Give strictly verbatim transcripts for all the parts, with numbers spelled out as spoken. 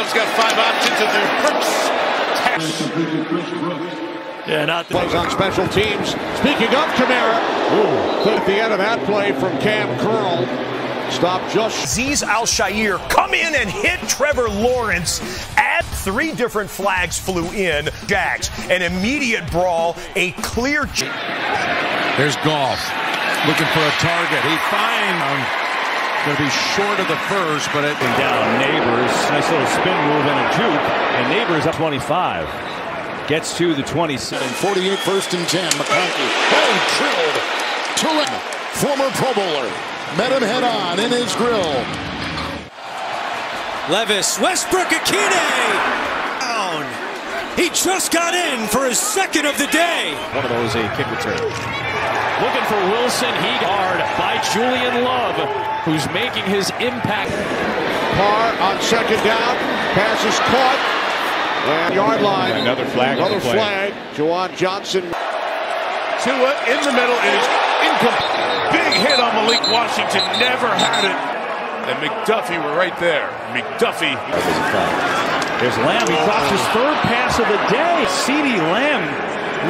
Love's got five options in their purse. Yeah, not the plays on special teams. Speaking of Kamara, at the end of that play from Cam Curl, stop just. Aziz Al-Shair come in and hit Trevor Lawrence. At three different flags flew in. Jags, an immediate brawl, a clear. There's Goff looking for a target. He finds. Going to be short of the first, but it and down. Neighbors, nice little spin move and a juke, and Neighbors up twenty-five. Gets to the twenty-seven. forty-eight, first and ten. McConkey. Oh, drilled to Lamb. Former Pro Bowler. Met him head on in his grill. Levis. Westbrook, Akine. Down. He just got in for his second of the day. One of those a kick return. Looking for Wilson. He guarded by Julian Love, who's making his impact. Carr on second down. Pass is caught. And yard line. Another flag. Another flag. Juwan Johnson. Tua in the middle is incomplete. Big hit on Malik Washington. Never had it. And McDuffie were right there. McDuffie. There's Lamb. He drops his third pass of the day. CeeDee Lamb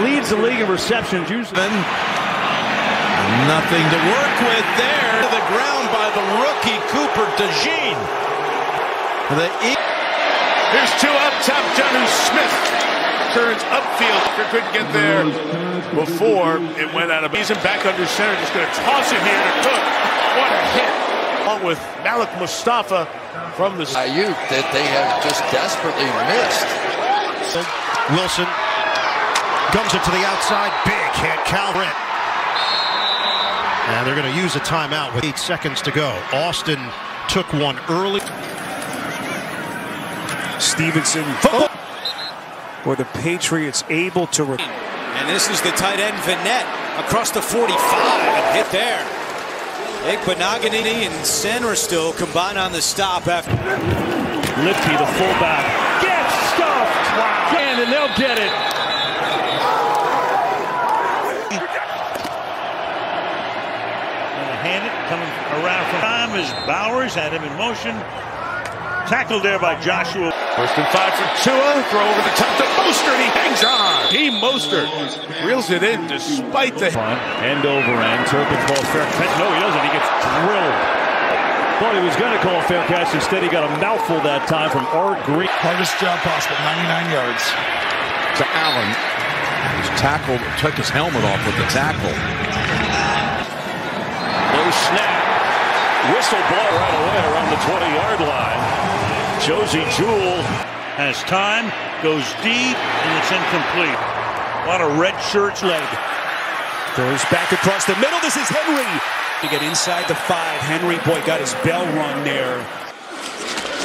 leads the league in receptions. Nothing to work with there. To the ground by the rookie Cooper Dejean. The. Here's two up top, Johnny Smith turns upfield. Couldn't get there before it went out of bounds. He's back under center, just going to toss it here to Cook. What a hit. Along with Malik Mustafa from the Ayuk that they have just desperately missed. Wilson comes it to the outside. Big hit, Cal Britt. And they're going to use a timeout with eight seconds to go. Austin took one early. Stevenson football. Where the Patriots able to. And this is the tight end Vinette across the forty-five and hit there. Iquinaganini and Sandra still combine on the stop after. Lipke, the fullback, gets stuffed. Wow. And they'll get it. And hand it coming around from time is Bowers had him in motion. Tackled there by Joshua. First and five for Tua. Throw over the top to Mostert. He hangs on. He Mostert reels it in despite the end over end. Turpin calls fair catch. No, he doesn't. He gets drilled. Thought he was going to call a fair catch. Instead, he got a mouthful that time from R. Green. Hardest job possible. ninety-nine yards to Allen. He was tackled. Took his helmet off with the tackle. No snap. Whistle blow right away around the twenty-yard line. Josey Jewell has time, goes deep, and it's incomplete. A lot of red shirts leg. Throws back across the middle. This is Henry. To get inside the five. Henry, boy, got his bell rung there.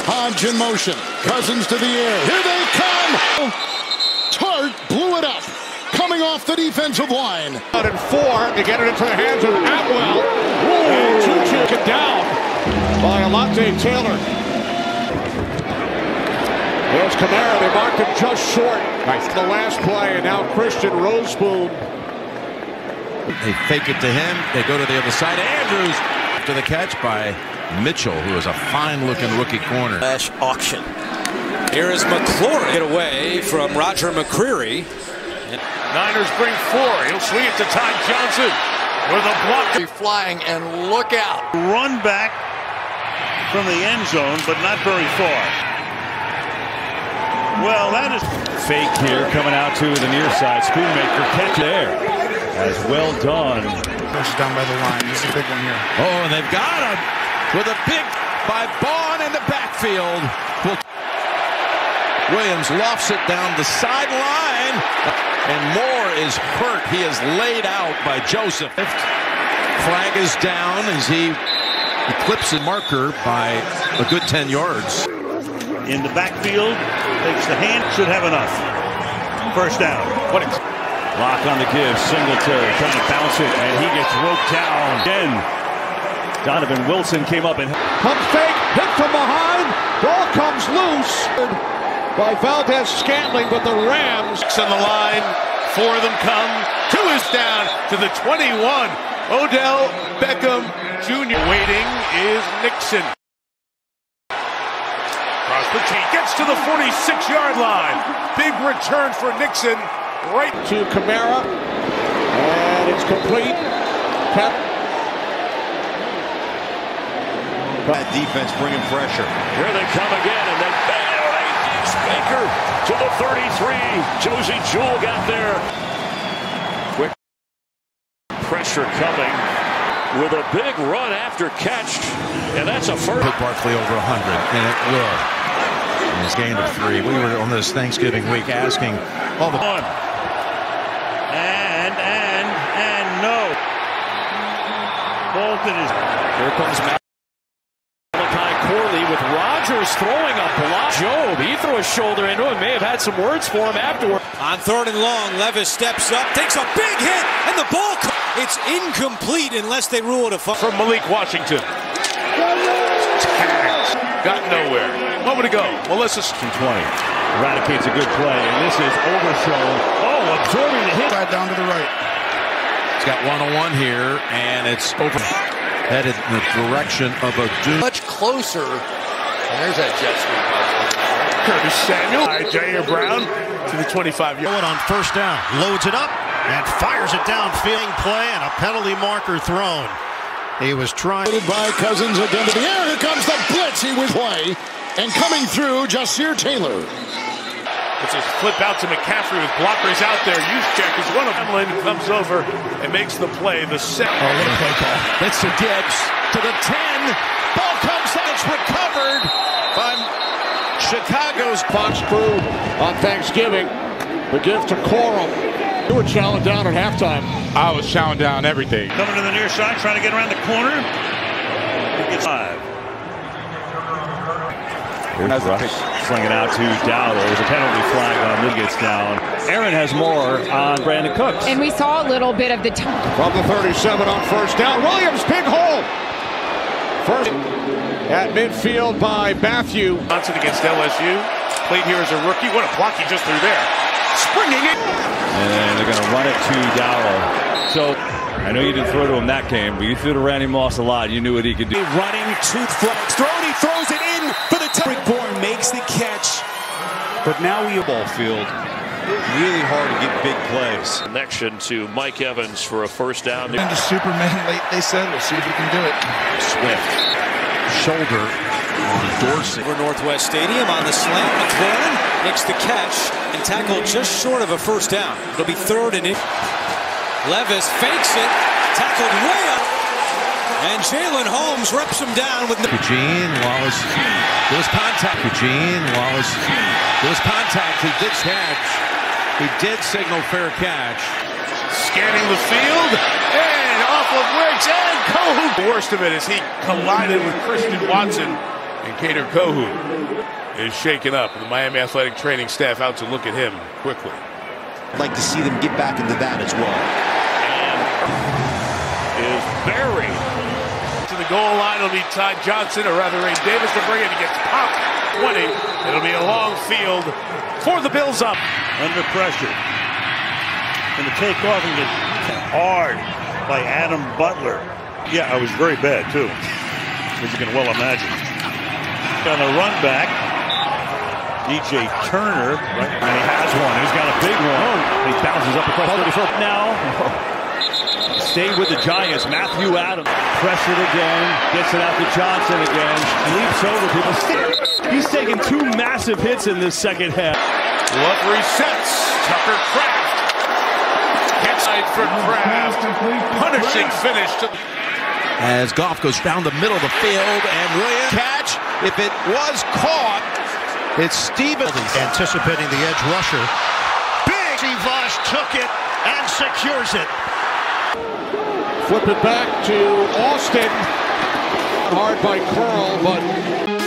Hodge in motion. Cousins to the air. Here they come. Tart blew it up. Coming off the defensive line. Out in four to get it into the hands of Atwell. And Tucci it down by Alante Taylor. There's Kamara. They marked him just short. Nice. The last play, and now Christian Roseboom. They fake it to him. They go to the other side. Andrews after the catch by Mitchell, who is a fine-looking rookie corner. Flash auction. Here is McLaurin. Get away from Roger McCreary. Niners bring four. He'll swing it to Ty Johnson with a block. He's flying, and look out. Run back from the end zone, but not very far. Well, that is fake here, coming out to the near side. Schoonmaker catch there. That's well done. Pushed down by the line. This is a big one here. Oh, and they've got him with a pick by Bond in the backfield. Williams lofts it down the sideline, and Moore is hurt. He is laid out by Joseph. Flag is down as he clips a marker by a good ten yards. In the backfield, takes the hand, should have enough. First down. What a lock on the give. Singletary trying to bounce it, and he gets roped down. Again, Donovan Wilson came up and pump fake, hit from behind. Ball comes loose by Valdez-Scantling, but the Rams on the line. Four of them come. Two is down to the twenty-one. Odell Beckham Junior Waiting is Nixon. Cross Lipke gets to the forty-six yard line. Big return for Nixon. Right to Kamara. And it's complete. Cap that defense bringing pressure. Here they come again, and they fail. Baker to the thirty-three. Josey Jewell got there. Quick pressure coming with a big run after catch, and that's a first. Put Barkley over one hundred, and it will. In this game of three, we were on this Thanksgiving week asking all the one and and and no. Bolton is here comes. Matt. Throwing a block. Job, he threw his shoulder into him. May have had some words for him afterward. On third and long, Levis steps up, takes a big hit, and the ball. It's incomplete unless they rule it a fumble. From Malik Washington. Got nowhere. Moment ago, Melissa's two twenty. Eradicates a good play, and this is Overshow. Oh, absorbing the hit. Right down to the right. He's got one-on-one here, and it's over. Headed in the direction of a dude. Much closer. And there's that jet sweep. Curtis Samuel. J A Brown to the twenty-five yard. On first down, loads it up and fires it down. Fielding play and a penalty marker thrown. He was trying. By Cousins again to the air. Here comes the blitz. He was away and coming through. Jasir Taylor. It's a flip out to McCaffrey with blockers out there. Juszczyk is one of them. Lynn comes over and makes the play. The set. Oh, what a play call. That's to Gibbs to the ten. Ball comes out. It's recovered by Chicago's Fox crew on Thanksgiving. The gift to Coral. You were chowing down at halftime. I was chowing down everything. Coming to the near side, trying to get around the corner. He gets five. Here's Rush slinging out to Dowdle. There's a penalty flag on Liggets down. Aaron has more on Brandon Cooks. And we saw a little bit of the time. From the thirty-seven on first down. Williams, big hole. First at midfield by Matthew. Johnson against L S U. Played here as a rookie. What a block he just threw there. Springing it. And they're going to run it to Dowdle. So I know you didn't throw to him that game, but you threw to Randy Moss a lot. You knew what he could do. Running, tooth flex, throw it, he throws it in for the touchdown. Bourne makes the catch. But now we have ball field. Really hard to get big plays. Connection to Mike Evans for a first down. Into Superman late, they said. We'll see if he can do it. Swift. Shoulder on Dorsey. Over Northwest Stadium on the slant. McLaurin makes the catch and tackled just short of a first down. It'll be third and in. Levis fakes it. Tackled way up. And Jalen Holmes rips him down with the Dejean. Wallace. There's contact. Dejean. Wallace. There's contact. He did catch. He did signal fair catch. Scanning the field, and off of Riggs, and Kohu. The worst of it is he collided with Christian Watson, and Kader Kohu is shaken up. The Miami Athletic training staff out to look at him quickly. I'd like to see them get back into that as well. And is buried. To the goal line will be Ty Johnson, or rather Ray Davis to bring it. He gets popped. twenty. It'll be a long field for the Bills up. Under pressure. And the takeoff and get hard by Adam Butler. Yeah, I was very bad, too, as you can well imagine. On a run back, D J Turner, right, and he has one. He's got a big one. Oh, he bounces up across thirty-four. Now, stay with the Giants. Matthew Adams. Pressured again. Gets it out to Johnson again. Leaps over people. He's taking two massive hits in this second half. Love resets. Tucker Kraft. Headside for Kraft. Punishing finish. To As Goff goes down the middle of the field and Williams catch. If it was caught, it's Stevenson anticipating the edge rusher. Big. Vosh took it and secures it. Flip it back to Austin. Hard by Curl, but...